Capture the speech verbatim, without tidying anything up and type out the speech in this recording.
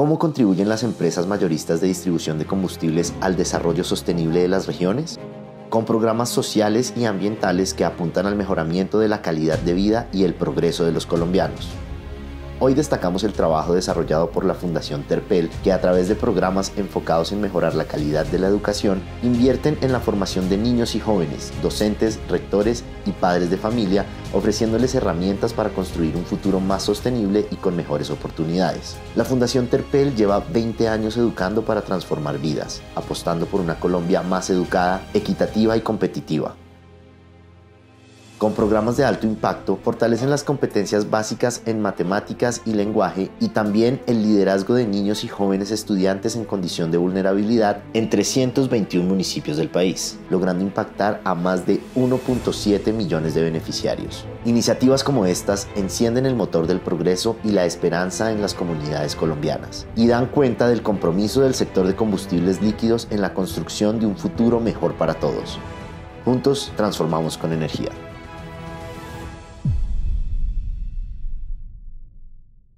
¿Cómo contribuyen las empresas mayoristas de distribución de combustibles al desarrollo sostenible de las regiones? Con programas sociales y ambientales que apuntan al mejoramiento de la calidad de vida y el progreso de los colombianos. Hoy destacamos el trabajo desarrollado por la Fundación Terpel, que a través de programas enfocados en mejorar la calidad de la educación, invierten en la formación de niños y jóvenes, docentes, rectores y padres de familia, ofreciéndoles herramientas para construir un futuro más sostenible y con mejores oportunidades. La Fundación Terpel lleva veinte años educando para transformar vidas, apostando por una Colombia más educada, equitativa y competitiva. Con programas de alto impacto, fortalecen las competencias básicas en matemáticas y lenguaje y también el liderazgo de niños y jóvenes estudiantes en condición de vulnerabilidad en trescientos veintiún municipios del país, logrando impactar a más de uno punto siete millones de beneficiarios. Iniciativas como estas encienden el motor del progreso y la esperanza en las comunidades colombianas y dan cuenta del compromiso del sector de combustibles líquidos en la construcción de un futuro mejor para todos. Juntos transformamos con energía.